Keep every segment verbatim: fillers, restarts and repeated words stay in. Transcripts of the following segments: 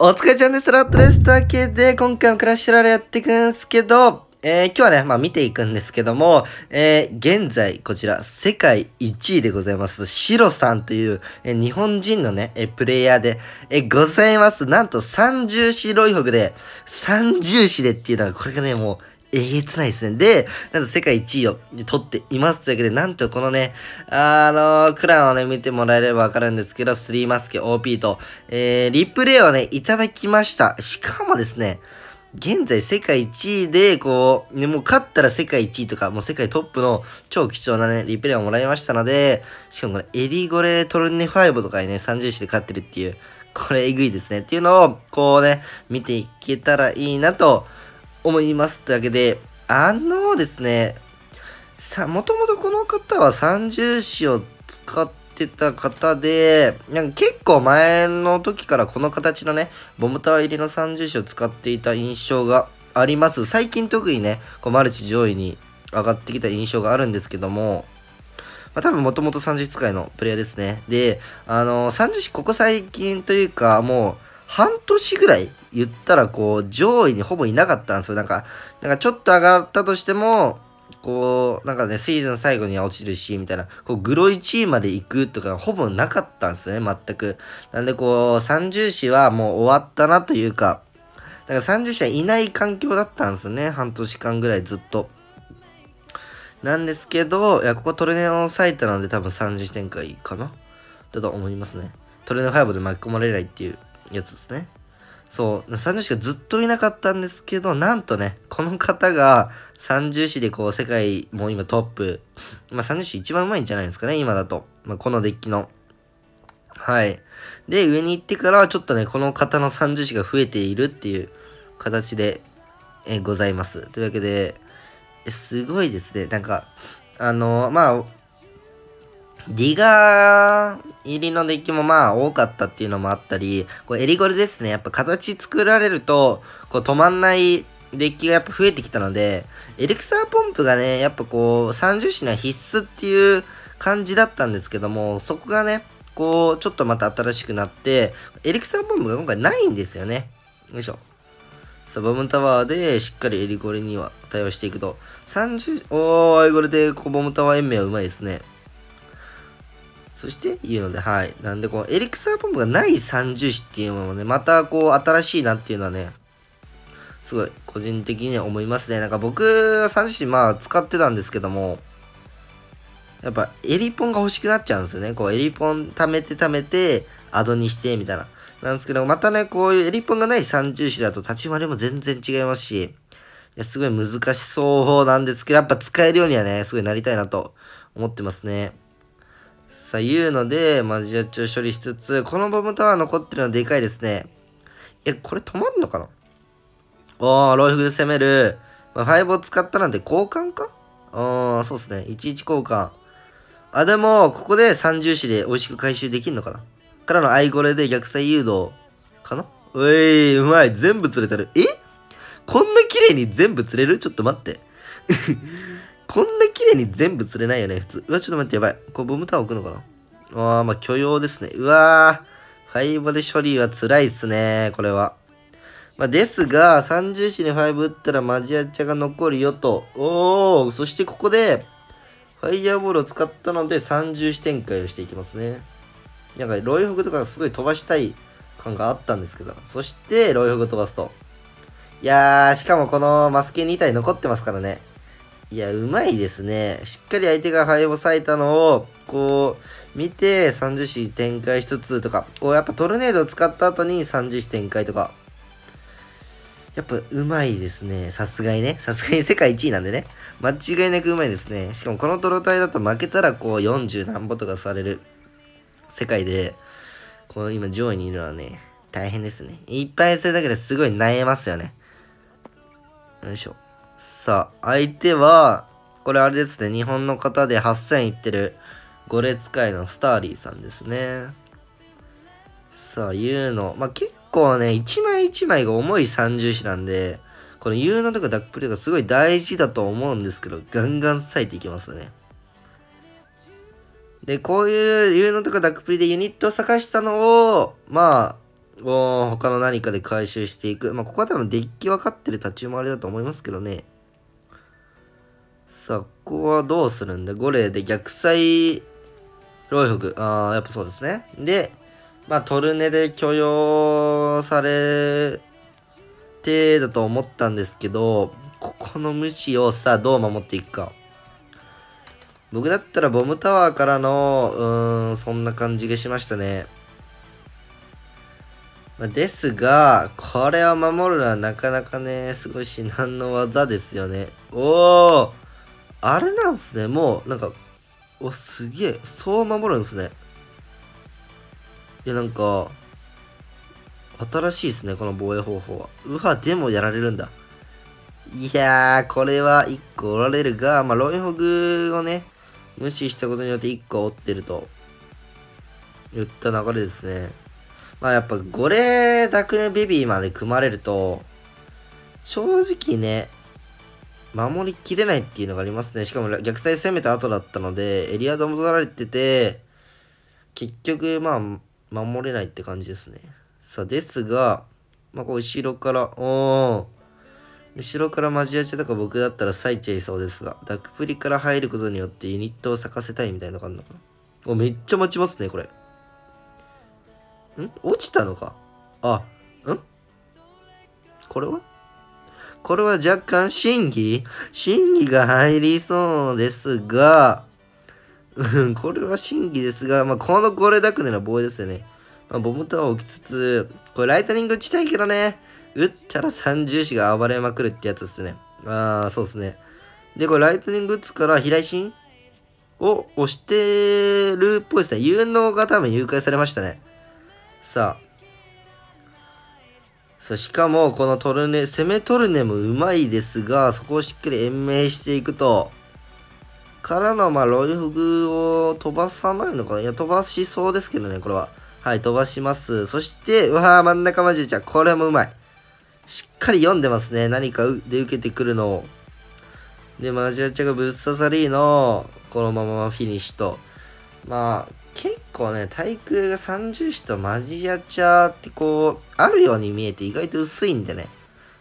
お疲れちゃんです。ラットです。というわけで、今回もクラッシュロールやっていくんですけど、えー、今日はね、まあ見ていくんですけども、えー、現在、こちら、世界いちいでございます。シロさんという、えー、日本人のね、えー、プレイヤーで、えー、ございます。なんと、三重四ロイホクで、三重四でっていうのは、これがね、もう、えげつないですね。で、なんと世界いちいを取っています。というわけで、なんとこのね、あのー、クランをね、見てもらえればわかるんですけど、スリーマスケ オーピー と、えー、リプレイをね、いただきました。しかもですね、現在世界いちいで、こう、ね、もう勝ったら世界いちいとか、もう世界トップの超貴重なね、リプレイをもらいましたので、しかもこれ、エリゴレトルネごとかにね、さんじゅうよんで勝ってるっていう、これえぐいですね。っていうのを、こうね、見ていけたらいいなと、思います。というわけで、あのですね、さ、もともとこの方は三重視を使ってた方で、なんか結構前の時からこの形のね、ボムタワー入りの三重視を使っていた印象があります。最近特にね、こうマルチ上位に上がってきた印象があるんですけども、まあ、多分もともと三重視使いのプレイヤーですね。で、あのー、三重視ここ最近というか、もう、半年ぐらい言ったらこう上位にほぼいなかったんですよ。なんか、なんかちょっと上がったとしても、こう、なんかね、シーズン最後には落ちるし、みたいな、こう、グロいチームまで行くとかほぼなかったんですよね、全く。なんでこう、三重視はもう終わったなというか、なんか三重視はいない環境だったんですよね、半年間ぐらいずっと。なんですけど、いや、ここトルネを抑えたので多分三重視展開かなだと思いますね。トルネごで巻き込まれないっていう。やつですね。そう、三重視がずっといなかったんですけど、なんとね、この方が三重視でこう世界もう今トップ、まあ三重視一番うまいんじゃないですかね、今だと。まあ、このデッキの。はい。で、上に行ってからちょっとね、この方の三重視が増えているっていう形でえございます。というわけで、えすごいですね。なんか、あのー、まあ、ディガー入りのデッキもまあ多かったっていうのもあったり、こうエリゴレですね。やっぱ形作られると、こう止まんないデッキがやっぱ増えてきたので、エリクサーポンプがね、やっぱこう三重視には必須っていう感じだったんですけども、そこがね、こうちょっとまた新しくなって、エリクサーポンプが今回ないんですよね。よいしょ。サボムタワーでしっかりエリゴレには対応していくと、三重、おー、エリゴレでこうボムタワー延命はうまいですね。そして言うので、はい。なんで、こう、エリクサーポンプがない三重視っていうのもね、また、こう、新しいなっていうのはね、すごい、個人的には思いますね。なんか、僕、三重視、まあ、使ってたんですけども、やっぱ、エリポンが欲しくなっちゃうんですよね。こう、エリポン貯めて貯めて、アドにして、みたいな。なんですけど、またね、こういうエリポンがない三重視だと、立ち回りも全然違いますし、いや、すごい難しそうなんですけど、やっぱ使えるようにはね、すごいなりたいなと思ってますね。さあ、いうので、マジアチを処理しつつ、このボムタワー残ってるのでかいですね。え、これ止まんのかな。おー、ロイフで攻める。まあ、ファイブを使ったなんて交換か。あー、そうですね。いちいち交換。あ、でも、ここで三重視で美味しく回収できんのかな。からのアイゴレで逆サイ誘導かな。うえー、うまい。全部釣れてる。えこんな綺麗に全部釣れる？ちょっと待って。こんな綺麗に全部釣れないよね、普通。うわ、ちょっと待って、やばい。こう、ボムタワー置くのかな。ああ、まあ、許容ですね。うわー、ファイブで処理は辛いっすね、これは。まあ、ですが、三重視にファイブ打ったらマジアチャが残るよと。おー、そしてここで、ファイヤーボールを使ったので、三重視展開をしていきますね。なんか、ロイホクとかすごい飛ばしたい感があったんですけど。そして、ロイホク飛ばすと。いやー、しかもこのマスケに体残ってますからね。いや、うまいですね。しっかり相手がハイを割いたのを、こう、見て、三重視展開しつつとか、こう、やっぱトルネードを使った後に三重視展開とか。やっぱ、うまいですね。さすがにね。さすがに世界いちいなんでね。間違いなくうまいですね。しかも、このトロ隊だと負けたら、こう、よんじゅう何歩とかされる世界で、こう、今上位にいるのはね、大変ですね。いっぱいするだけですごい萎えますよね。よいしょ。さあ、相手は、これあれですね、日本の方ではっせんいってる、ゴレ使いのスターリーさんですね。さあ、ユーノ。まあ、結構ね、一枚一枚が重い三重視なんで、このユーノとかダックプレイがすごい大事だと思うんですけど、ガンガン割いていきますね。で、こういうユーノとかダックプレイでユニットを探したのを、まあ、を他の何かで回収していく。まあ、ここは多分デッキ分かってる立ち回りだと思いますけどね。さあ、ここはどうするんだ？ご例で逆サイ、ロイフグ。ああ、やっぱそうですね。で、まあ、トルネで許容されてだと思ったんですけど、ここの無視をさ、どう守っていくか。僕だったらボムタワーからの、うーん、そんな感じがしましたね。まあ、ですが、これを守るのはなかなかね、すごい至難の技ですよね。おー、あれなんすね。もう、なんか、お、すげえ、そう守るんですね。いや、なんか、新しいですね、この防衛方法は。うわ、でもやられるんだ。いやー、これはいっこおられるが、まあ、ロイホグをね、無視したことによっていっこ折ってると、言った流れですね。まあ、やっぱご例ダクネベビーまで組まれると、正直ね、守りきれないっていうのがありますね。しかも逆サイ攻めた後だったので、エリアドも取られてて、結局、まあ、守れないって感じですね。さあ、ですが、まあ、こう、後ろから、おー、後ろから交わしてたか僕だったら割いちゃいそうですが、ダクプリから入ることによってユニットを咲かせたいみたいなのがあるのかな。お、めっちゃ待ちますね、これ。ん？落ちたのか。あ、ん？これは？これは若干審議？審議が入りそうですが、うん、これは審議ですが、まあ、このご例ダクネの防衛ですよね。まあ、ボムタワーを置きつつ、これライトニング打ちたいけどね。打ったら三重視が暴れまくるってやつですね。ああ、そうですね。で、これライトニング打つから、飛来心を押してるっぽいですね。有能が多分誘拐されましたね。さあ。さあ、しかも、このトルネ、攻めトルネもうまいですが、そこをしっかり延命していくと、からの、まあ、ロイフグを飛ばさないのかな。いや、飛ばしそうですけどね、これは。はい、飛ばします。そして、うわー、真ん中マジでちゃん。これもうまい。しっかり読んでますね。何かで受けてくるのを。で、マジアチャがぶっ刺さりの、このままフィニッシュと。まあ、結構ね、対空が三重視とマジアチャってこう、あるように見えて意外と薄いんでね。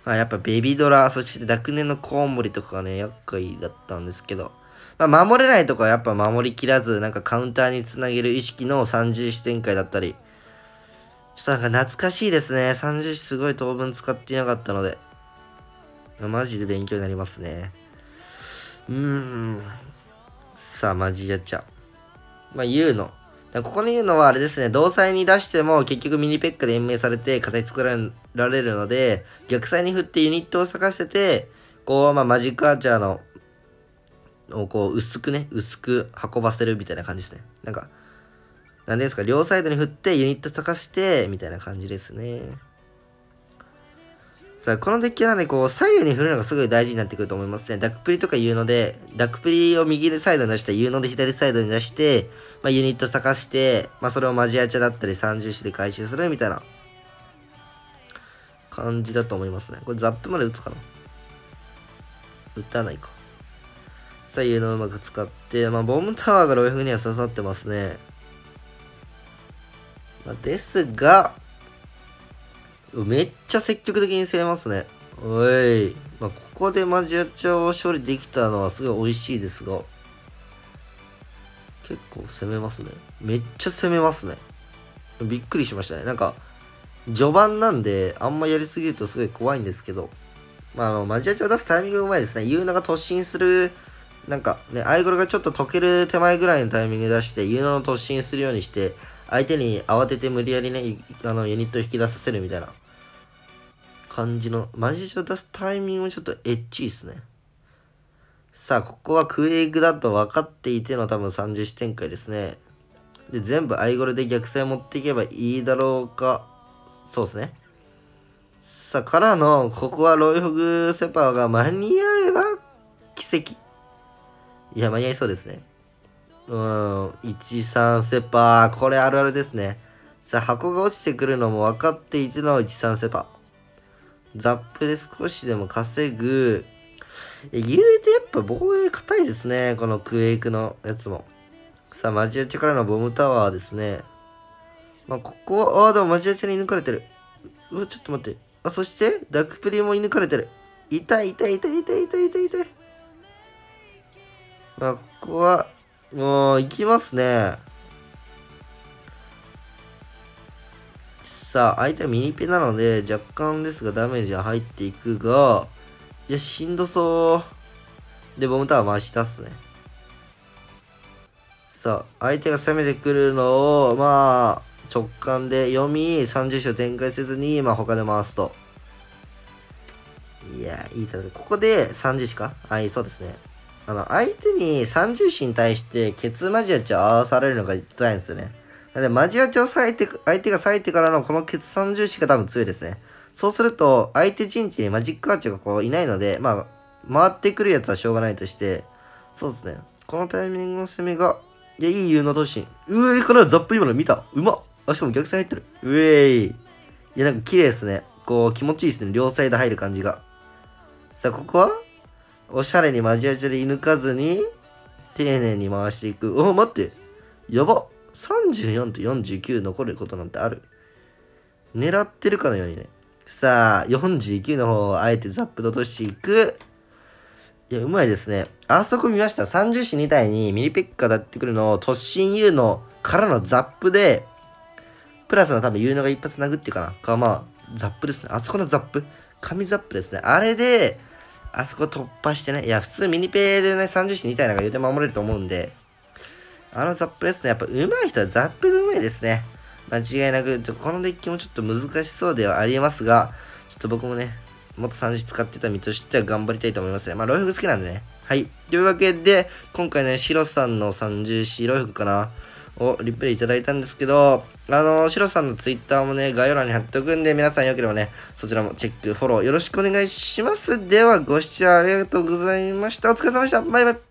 まあ、やっぱベビドラ、そしてダクネのコウモリとかがね、厄介だったんですけど。まあ、守れないとかはやっぱ守りきらず、なんかカウンターにつなげる意識の三重視展開だったり。ちょっとなんか懐かしいですね。さんじゅうすごい当分使っていなかったので。マジで勉強になりますね。うーん。さあ、マジやっちゃう。まあ、言うの。ここに言うのはあれですね。同彩に出しても結局ミニペッカで延命されて形作られるので、逆サイに振ってユニットを咲かせて、こう、まあ、マジックアーチャーの、をこう、薄くね、薄く運ばせるみたいな感じですね。なんか、何ですか、両サイドに振ってユニット咲かしてみたいな感じですね。さあ、このデッキはね、こう左右に振るのがすごい大事になってくると思いますね。ダクプリとか言うので、ダクプリを右でサイドに出して、言うので左サイドに出して、まあ、ユニット咲かして、まあ、それをマジアチャだったり三重視で回収するみたいな感じだと思いますね。これザップまで打つかな、打たないか。さあ、言うのをうまく使って、まあ、ボムタワーがロイフには刺さってますね。ですが、めっちゃ積極的に攻めますね。おい。まあ、ここでマジアチャを処理できたのはすごい美味しいですが、結構攻めますね。めっちゃ攻めますね。びっくりしましたね。なんか、序盤なんで、あんまやりすぎるとすごい怖いんですけど、まあ、あの、マジアチャを出すタイミングがうまいですね。ユーナが突進する、なんかね、アイゴロがちょっと溶ける手前ぐらいのタイミングで出して、ユーナの突進するようにして、相手に慌てて無理やりね、あのユニットを引き出させるみたいな感じの、マジアチャを出すタイミングもちょっとエッチいっすね。さあ、ここはクエイグだと分かっていての多分三重視展開ですね。で、全部アイゴルで逆サイ持っていけばいいだろうか。そうですね。さあ、からの、ここはロイホグセパーが間に合えば奇跡。いや、間に合いそうですね。うん、いちさんセパー。これあるあるですね。さあ、箱が落ちてくるのも分かっていてのいちさんセパー。ザップで少しでも稼ぐ。え、言うてやっぱ防衛硬いですね。このクエイクのやつも。さあ、マジアチャからのボムタワーですね。まあ、ここは、ああ、でもマジアチャに射抜かれてる。うわ、ちょっと待って。あ、そして、ダクプリも射抜かれてる。痛い痛い痛い痛い痛い痛い痛い。まあ、ここは、もう、行きますね。さあ、相手はミニペなので、若干ですが、ダメージは入っていくが、いや、しんどそう。で、ボムタワー回し出すね。さあ、相手が攻めてくるのを、まあ、直感で読み、さんじゅっ章展開せずに、まあ、他で回すと。いや、いい戦い。ここでさんじゅっしかあ、いい、そうですね。あの、相手にさんじゅっしに対して、ケツマジアチを合わされるのが辛いんですよね。なので、マジアチを割いて、相手が割いてからのこのケツさんじゅっしが多分強いですね。そうすると、相手陣地にマジックアーチがこういないので、まあ、回ってくるやつはしょうがないとして、そうですね。このタイミングの攻めが、いや、いい有能投資。うえ、これはザップ今の見た。うまっ。あ、しかも逆サイ入ってる。うえい。いや、なんか綺麗ですね。こう、気持ちいいですね。両サイド入る感じが。さあ、ここは、おしゃれにマジアチで射抜かずに、丁寧に回していく。お、待って。やば。さんじゅうよんとよんじゅうきゅう残ることなんてある。狙ってるかのようにね。さあ、よんじゅうきゅうの方をあえてザップで落としていく。いや、うまいですね。あそこ見ました。さんじゅっ子に体にミリペッカだってくるのを突進有能からのザップで、プラスの多分有能が一発殴ってかな。か、まあ、ザップですね。あそこのザップ。紙ザップですね。あれで、あそこ突破してね。いや、普通ミニペでね、さんじゅっ子に体なんか言うて守れると思うんで、あのザップですね。やっぱ上手い人はザップが上手いですね。間違いなく、このデッキもちょっと難しそうではありますが、ちょっと僕もね、もっとさんじゅっ使ってた身としては頑張りたいと思いますね。まあ、ロイフグ好きなんでね。はい。というわけで、今回ね、シロさんのさんじゅう子ロイフグかなをリプレイいただいたんですけど、あの、シロさんのツイッターもね、概要欄に貼っておくんで、皆さんよければね、そちらもチェック、フォローよろしくお願いします。では、ご視聴ありがとうございました。お疲れ様でした。バイバイ。